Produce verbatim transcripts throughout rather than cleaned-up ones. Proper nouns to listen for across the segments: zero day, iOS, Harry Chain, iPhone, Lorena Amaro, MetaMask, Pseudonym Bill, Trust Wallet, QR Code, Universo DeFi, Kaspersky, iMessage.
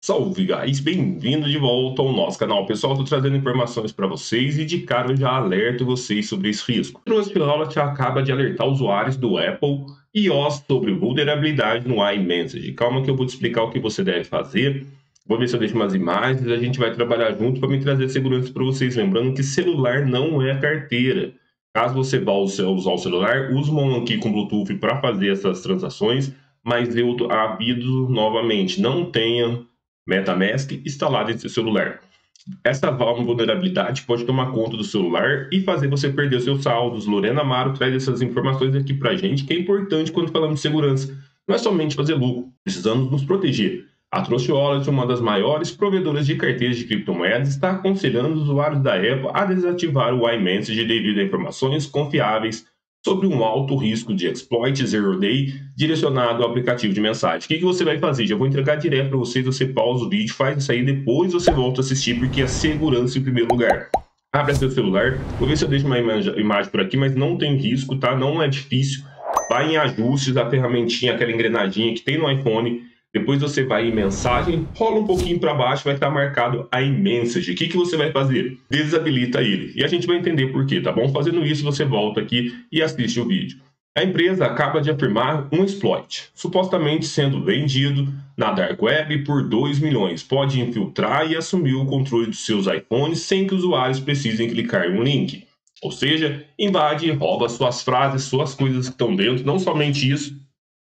Salve, guys! Bem-vindo de volta ao nosso canal. Pessoal, estou trazendo informações para vocês e de cara eu já alerto vocês sobre esse risco. Trust Wallet acaba de alertar usuários do Apple iOS sobre vulnerabilidade no iMessage. Calma que eu vou te explicar o que você deve fazer. Vou ver se eu deixo umas imagens, a gente vai trabalhar junto para me trazer segurança para vocês. Lembrando que celular não é carteira. Caso você vá usar o celular, use uma aqui com Bluetooth para fazer essas transações, mas eu aviso novamente, não tenha MetaMask instalado em seu celular. Essa vulnerabilidade pode tomar conta do celular e fazer você perder os seus saldos. Lorena Amaro traz essas informações aqui para a gente, que é importante quando falamos de segurança. Não é somente fazer lucro, precisamos nos proteger. A Trust Wallet, uma das maiores provedoras de carteiras de criptomoedas, está aconselhando os usuários da Apple a desativar o iMessage devido a informações confiáveis sobre um alto risco de exploit zero day direcionado ao aplicativo de mensagem. O que, que você vai fazer? Já vou entregar direto para vocês, você pausa o vídeo, faz isso aí, depois você volta a assistir, porque é segurança em primeiro lugar. Abra seu celular, vou ver se eu deixo uma imagem, imagem por aqui, mas não tem risco, tá? Não é difícil. Vai em ajustes da ferramentinha, aquela engrenadinha que tem no iPhone, depois você vai em mensagem, rola um pouquinho para baixo, vai estar marcado iMessage. O que, que você vai fazer? Desabilita ele. E a gente vai entender por quê, tá bom? Fazendo isso, você volta aqui e assiste o vídeo. A empresa acaba de afirmar um exploit, supostamente sendo vendido na Dark Web por dois milhões. Pode infiltrar e assumir o controle dos seus iPhones sem que usuários precisem clicar em um link. Ou seja, invade e rouba suas frases, suas coisas que estão dentro. Não somente isso,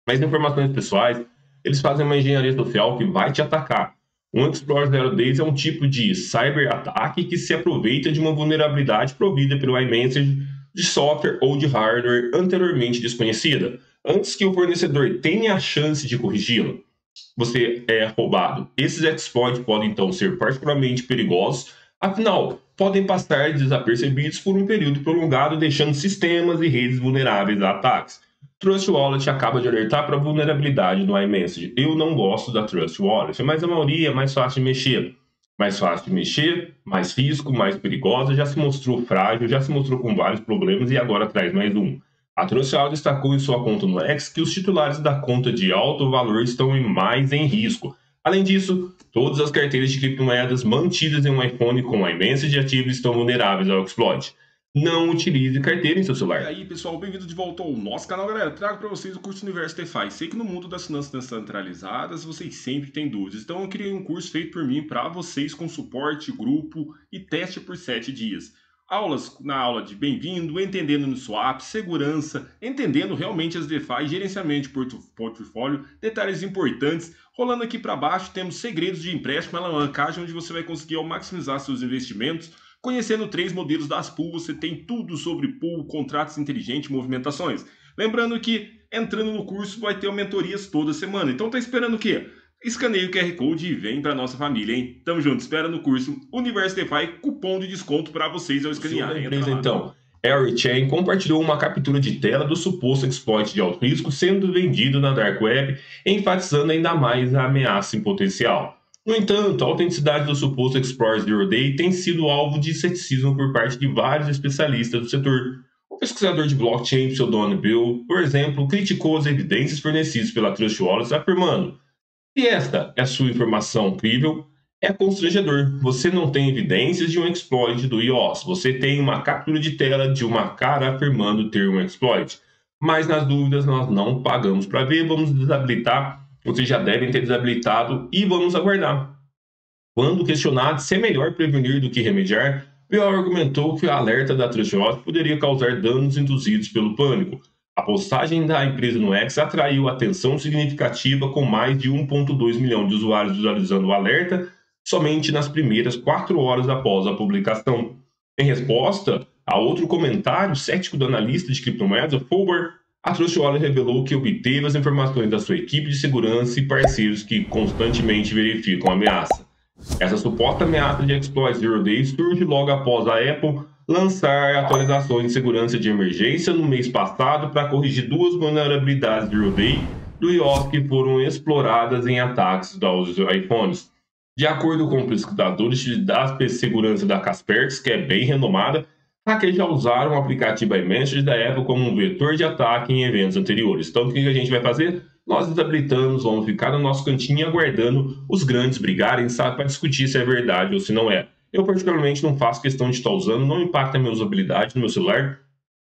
mas informações pessoais. Eles fazem uma engenharia social que vai te atacar. Um exploit zero days é um tipo de cyber-ataque que se aproveita de uma vulnerabilidade provida pelo iMessage de software ou de hardware anteriormente desconhecida, antes que o fornecedor tenha a chance de corrigi-lo. Você é roubado. Esses exploits podem então ser particularmente perigosos, afinal, podem passar desapercebidos por um período prolongado, deixando sistemas e redes vulneráveis a ataques. Trust Wallet acaba de alertar para a vulnerabilidade no iMessage. Eu não gosto da Trust Wallet, mas a maioria é mais fácil de mexer. Mais fácil de mexer, mais risco, mais perigosa, já se mostrou frágil, já se mostrou com vários problemas e agora traz mais um. A Trust Wallet destacou em sua conta no X que os titulares da conta de alto valor estão mais em risco. Além disso, todas as carteiras de criptomoedas mantidas em um iPhone com iMessage ativo estão vulneráveis ao exploit. Não utilize carteira em seu celular. E aí, pessoal, bem-vindo de volta ao nosso canal, galera. Trago para vocês o curso Universo DeFi. Sei que no mundo das finanças descentralizadas vocês sempre têm dúvidas. Então eu criei um curso feito por mim para vocês com suporte, grupo e teste por sete dias. Aulas na aula de bem-vindo, entendendo no swap, segurança, entendendo realmente as DeFi, gerenciamento de portfólio, detalhes importantes. Rolando aqui para baixo temos segredos de empréstimo e alavancagem, onde você vai conseguir maximizar seus investimentos. Conhecendo três modelos das pool, você tem tudo sobre pool, contratos inteligentes, movimentações. Lembrando que entrando no curso vai ter mentorias toda semana. Então tá esperando o quê? Escaneie o Q R Code e vem pra nossa família, hein? Tamo junto, espera no curso Universo DeFi, cupom de desconto para vocês ao escanear. A empresa então, Harry Chain, compartilhou uma captura de tela do suposto exploit de alto risco sendo vendido na Dark Web, enfatizando ainda mais a ameaça em potencial. No entanto, a autenticidade do suposto exploit zero day tem sido alvo de ceticismo por parte de vários especialistas do setor. O pesquisador de blockchain Pseudonym Bill, por exemplo, criticou as evidências fornecidas pela Trust Wallet, afirmando: "Se esta é sua informação crível, é constrangedor. Você não tem evidências de um exploit do iOS. Você tem uma captura de tela de uma cara afirmando ter um exploit. Mas nas dúvidas nós não pagamos para ver, vamos desabilitar. Vocês já devem ter desabilitado e vamos aguardar." Quando questionado se é melhor prevenir do que remediar, Bill argumentou que o alerta da Trust Wallet poderia causar danos induzidos pelo pânico. A postagem da empresa no X atraiu atenção significativa, com mais de um ponto dois milhão de usuários visualizando o alerta somente nas primeiras quatro horas após a publicação. Em resposta a outro comentário cético do analista de criptomoedas, Fulber, a Trust Wallet revelou que obteve as informações da sua equipe de segurança e parceiros que constantemente verificam a ameaça. Essa suposta ameaça de exploit zero day surge logo após a Apple lançar atualizações de segurança de emergência no mês passado para corrigir duas vulnerabilidades zero day do iOS que foram exploradas em ataques aos iPhones. De acordo com pesquisadores da segurança da Kaspersky, que é bem renomada, hackers já usaram o aplicativo iMessage da Apple como um vetor de ataque em eventos anteriores. Então, o que a gente vai fazer? nós desabilitamos, vamos ficar no nosso cantinho aguardando os grandes brigarem, sabe, para discutir se é verdade ou se não é. Eu particularmente não faço questão de estar usando, não impacta a minha usabilidade no meu celular.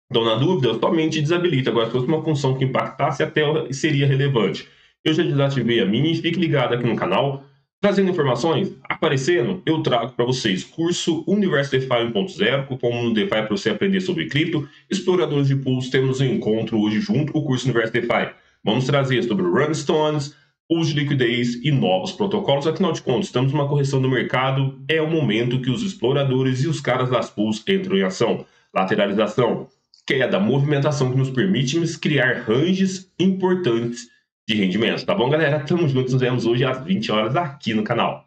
Então, na dúvida, eu somente desabilito. Agora, se fosse uma função que impactasse, até seria relevante. Eu já desativei a minha e fique ligado aqui no canal. Trazendo informações, aparecendo, eu trago para vocês curso Universo DeFi um ponto zero, cupom no DeFi para você aprender sobre cripto. Exploradores de pools, temos um encontro hoje junto com o curso Universo DeFi. Vamos trazer sobre runstones, pools de liquidez e novos protocolos. Afinal de contas, estamos numa correção do mercado, é o momento que os exploradores e os caras das pools entram em ação. Lateralização, queda, movimentação que nos permite criar ranges importantes de rendimentos, tá bom, galera? Tamo juntos, nos vemos hoje às vinte horas aqui no canal.